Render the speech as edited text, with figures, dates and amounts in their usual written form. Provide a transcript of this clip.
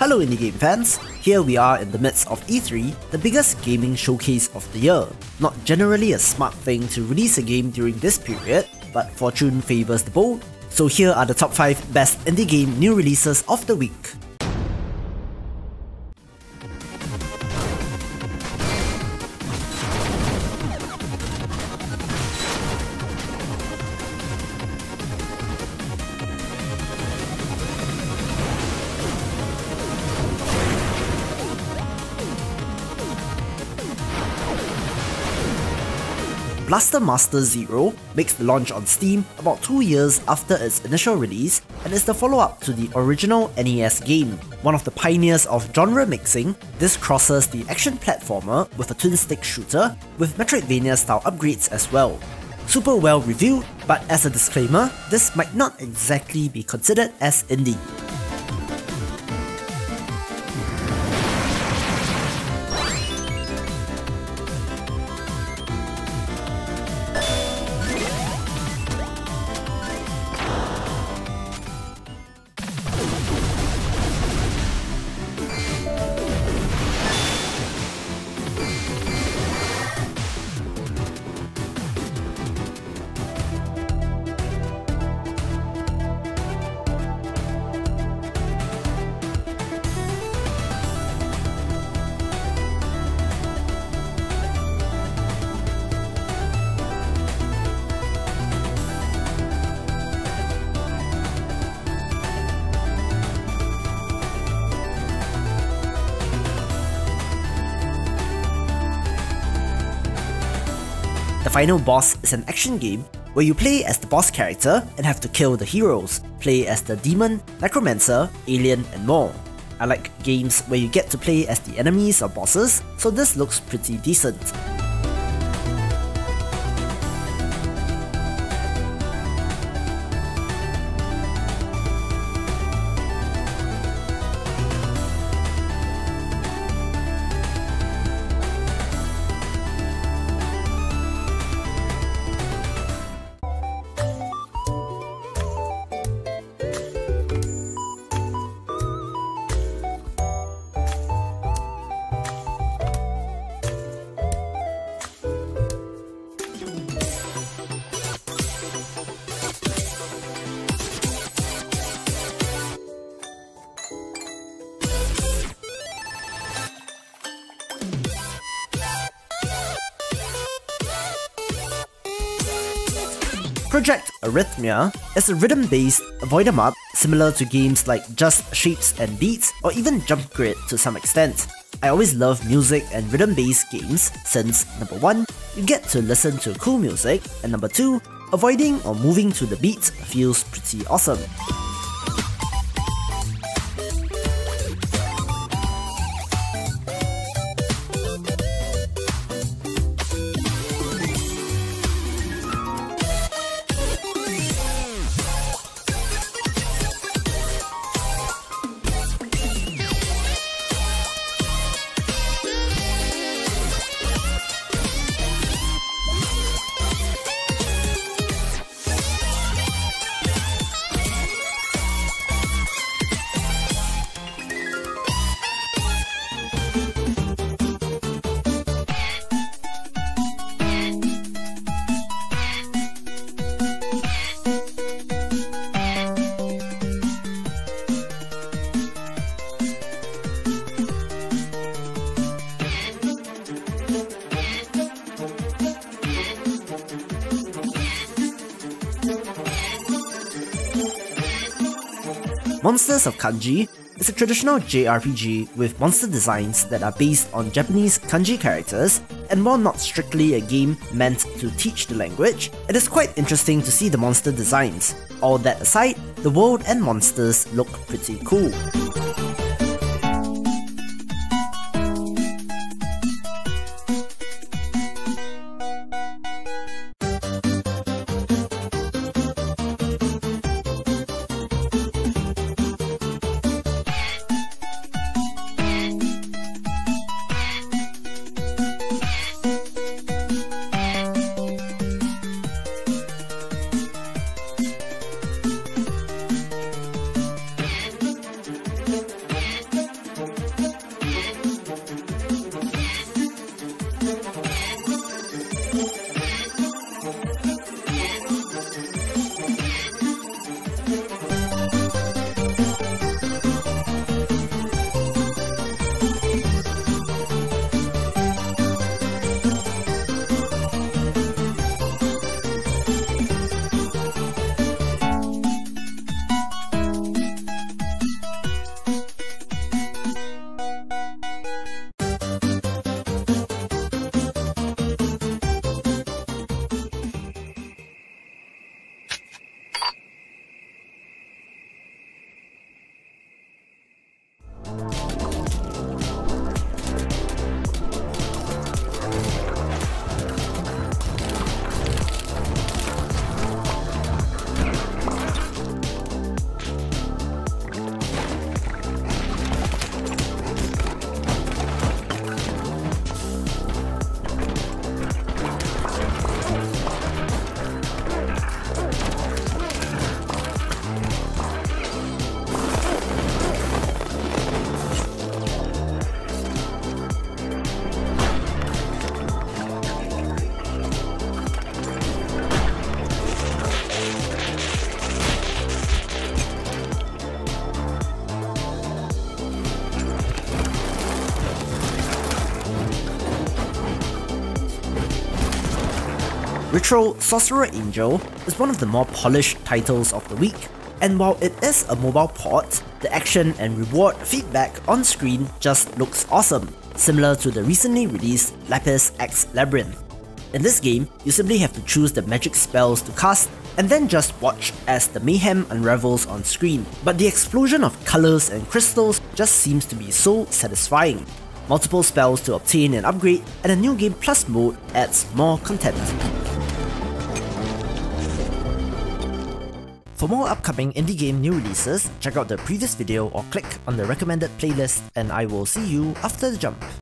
Hello indie game fans, here we are in the midst of E3, the biggest gaming showcase of the year. Not generally a smart thing to release a game during this period, but fortune favours the bold, so here are the top 5 best indie game new releases of the week. Blaster Master Zero makes the launch on Steam about 2 years after its initial release and is the follow-up to the original NES game. One of the pioneers of genre mixing, this crosses the action platformer with a twin-stick shooter with Metroidvania-style upgrades as well. Super well reviewed, but as a disclaimer, this might not exactly be considered as indie. The Final Boss is an action game where you play as the boss character and have to kill the heroes, play as the demon, necromancer, alien and more. I like games where you get to play as the enemies or bosses, so this looks pretty decent. Project Arrhythmia is a rhythm-based avoid-em-up similar to games like Just Shapes and Beats or even Jump Grid to some extent. I always love music and rhythm-based games since number 1, you get to listen to cool music, and number 2, avoiding or moving to the beat feels pretty awesome. Monsters of Kanji is a traditional JRPG with monster designs that are based on Japanese kanji characters, and while not strictly a game meant to teach the language, it is quite interesting to see the monster designs. All that aside, the world and monsters look pretty cool. Ritual: Sorcerer Angel is one of the more polished titles of the week, and while it is a mobile port, the action and reward feedback on screen just looks awesome, similar to the recently released Lapis X Labyrinth. In this game, you simply have to choose the magic spells to cast and then just watch as the mayhem unravels on screen, but the explosion of colours and crystals just seems to be so satisfying. Multiple spells to obtain and upgrade, and a new game plus mode adds more content. For more upcoming indie game new releases, check out the previous video or click on the recommended playlist, and I will see you after the jump.